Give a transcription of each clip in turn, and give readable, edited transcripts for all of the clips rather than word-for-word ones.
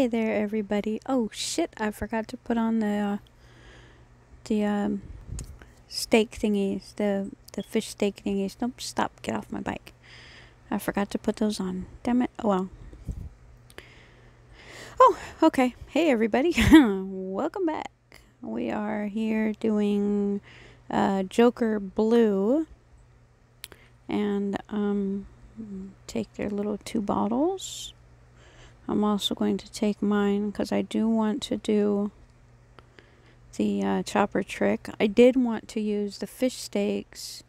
Hey there, everybody. Oh shit, I forgot to put on the steak thingies, the fish steak thingies. Nope, stop, get off my bike. I forgot to put those on. Damn it. Oh well. Oh, okay. Hey everybody. Welcome back. We are here doing Joker Blue, and take their little 2 bottles. I'm also going to take mine because I do want to do the chopper trick. I did want to use the fish steaks,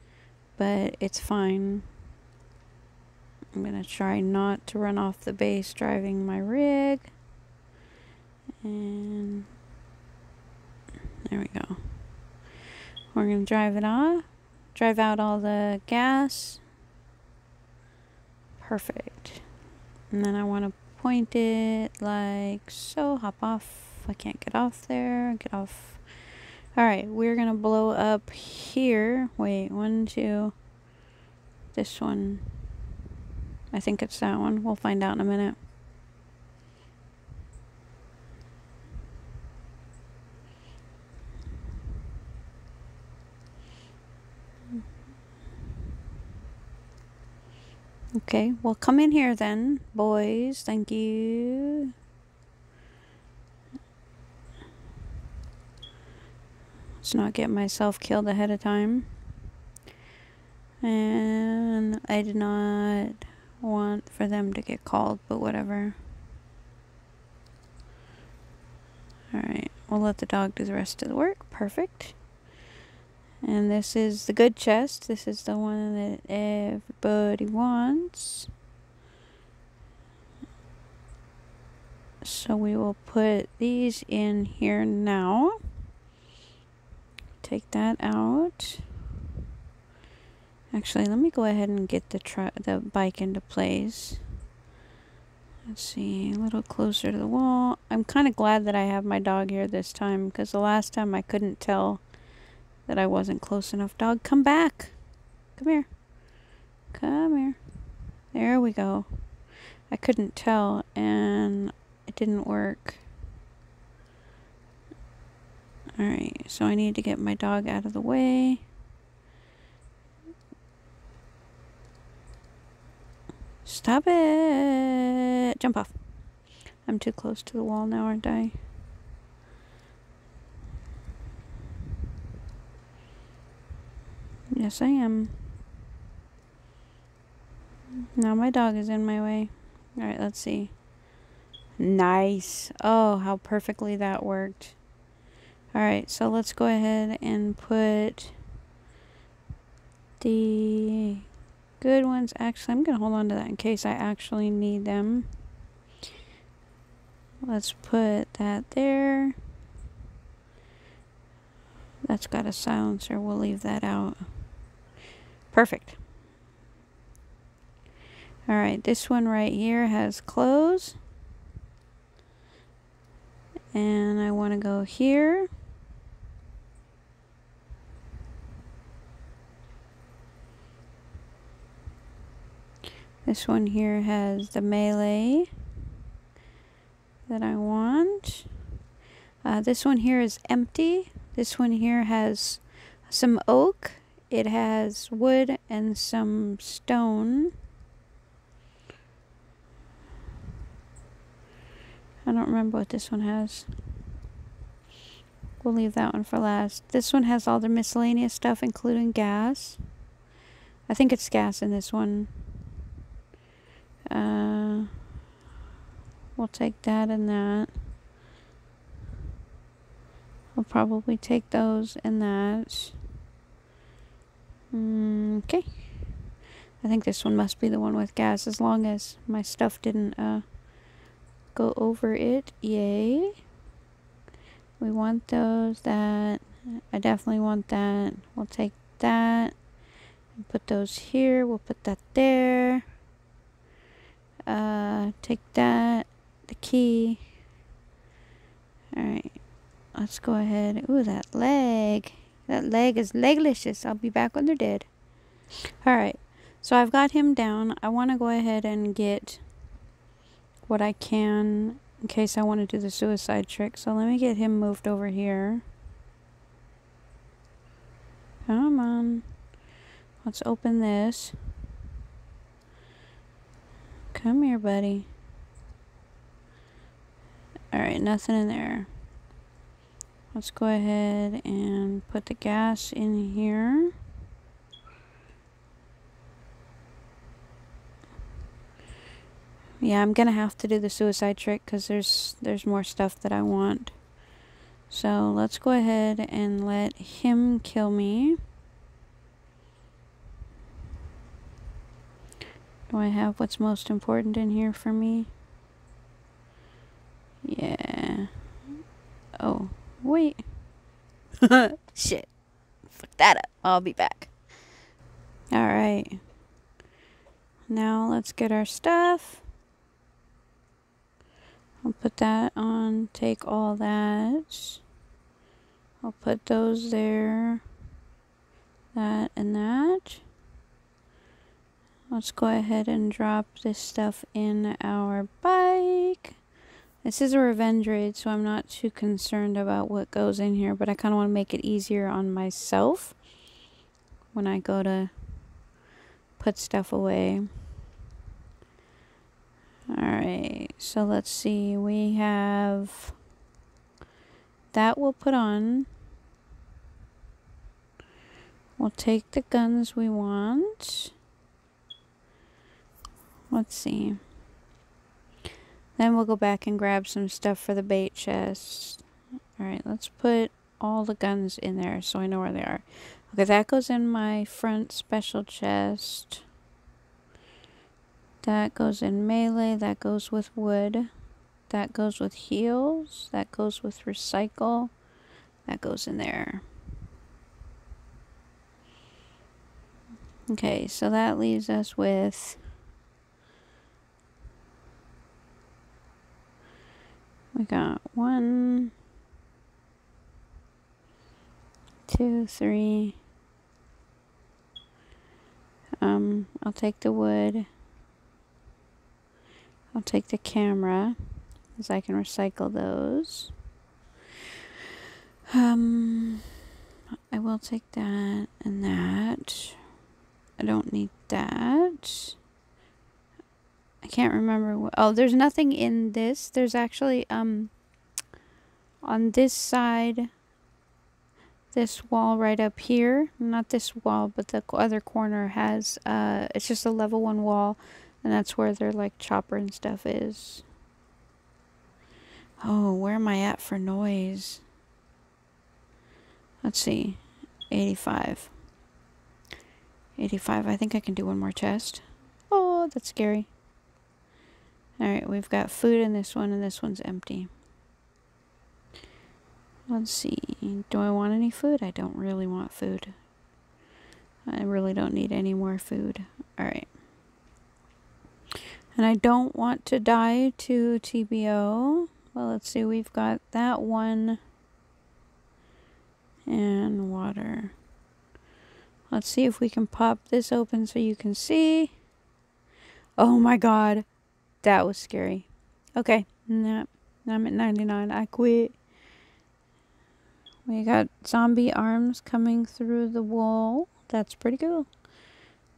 but it's fine. I'm going to try not to run off the base driving my rig. And there we go. We're going to drive it off. Drive out all the gas. Perfect. And then I want to point it like so. Hop off. I can't get off there. Get off. Alright, we're gonna blow up here. Wait, 1, 2. This one. I think it's that one. We'll find out in a minute. Okay, well, come in here then, boys. Thank you. Let's not get myself killed ahead of time. And I did not want for them to get called, but whatever. Alright, we'll let the dog do the rest of the work. Perfect. And this is the good chest. This is the one that everybody wants. So we will put these in here now. Take that out. Actually, let me go ahead and get the bike into place. Let's see, a little closer to the wall. I'm kind of glad that I have my dog here this time, because the last time I couldn't tell that I wasn't close enough. Dog, come back. Come here. Come here. There we go. I couldn't tell, and it didn't work. Alright, so I need to get my dog out of the way. Stop it! Jump off. I'm too close to the wall now, aren't I? Yes, I am. Now my dog is in my way. Alright, let's see. Nice. Oh, how perfectly that worked. Alright, so let's go ahead and put the good ones. Actually, I'm going to hold on to that in case I actually need them. Let's put that there. That's got a silencer. We'll leave that out. Perfect. Alright, this one right here has close. And I want to go here. This one here has the melee that I want. This one here is empty. This one here has some oak. It has wood and some stone. I don't remember what this one has. We'll leave that one for last. This one has all the miscellaneous stuff, including gas. I think it's gas in this one. We'll take that and that. We'll probably take those and that. Okay. I think this one must be the one with gas, as long as my stuff didn't go over it. Yay. We want those, that. I definitely want that. We'll take that and put those here. We'll put that there. Take that, the key. Alright, let's go ahead. Ooh, that leg. That leg is leglicious. I'll be back when they're dead. Alright, so I've got him down. I want to go ahead and get what I can in case I want to do the suicide trick. So let me get him moved over here. Come on. Let's open this. Come here, buddy. Alright, nothing in there. Let's go ahead and put the gas in here. Yeah, I'm gonna have to do the suicide trick because there's more stuff that I want. So let's go ahead and let him kill me. Do I have what's most important in here for me? Yeah. Oh, wait. Shit. Fuck that up. I'll be back. Alright. Now let's get our stuff. I'll put that on. Take all that. I'll put those there. That and that. Let's go ahead and drop this stuff in our bike. This is a revenge raid, so I'm not too concerned about what goes in here, but I kind of want to make it easier on myself when I go to put stuff away. Alright, so let's see, we have that we'll put on. We'll take the guns we want. Let's see. Then we'll go back and grab some stuff for the bait chest. Alright, let's put all the guns in there so I know where they are. Okay, that goes in my front special chest. That goes in melee, that goes with wood, that goes with heals, that goes with recycle, that goes in there. Okay, so that leaves us with... we got 1, 2, 3. I'll take the wood. I'll take the camera, because I can recycle those. I will take that and that. I don't need that. I can't remember what... oh, there's nothing in this. There's actually, on this side, this wall right up here. Not this wall, but the other corner has, it's just a level 1 wall. And that's where their, like, chopper and stuff is. Oh, where am I at for noise? Let's see. 85. 85. I think I can do one more chest. Oh, that's scary. Alright, we've got food in this one, and this one's empty. Let's see. Do I want any food? I don't really want food. I really don't need any more food. Alright. And I don't want to die to TBO. Well, let's see. We've got that one. And water. Let's see if we can pop this open so you can see. Oh my god. That was scary. Okay. Nah, I'm at 99. I quit. We got zombie arms coming through the wall. That's pretty cool.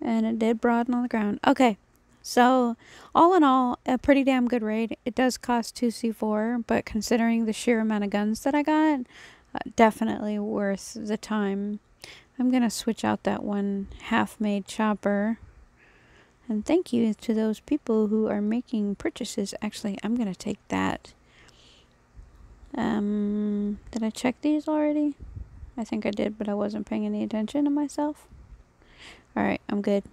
And it did broaden on the ground. Okay. So, all in all, a pretty damn good raid. It does cost 2 C4, but considering the sheer amount of guns that I got, definitely worth the time. I'm going to switch out that one half-made chopper. And thank you to those people who are making purchases. Actually, I'm going to take that. Did I check these already? I think I did, but I wasn't paying any attention to myself. Alright, I'm good.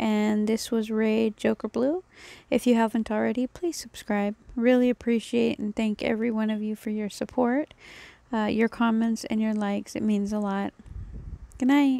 And this was Raid Joker Blue. If you haven't already, please subscribe. Really appreciate and thank every one of you for your support, your comments, and your likes. It means a lot. Good night.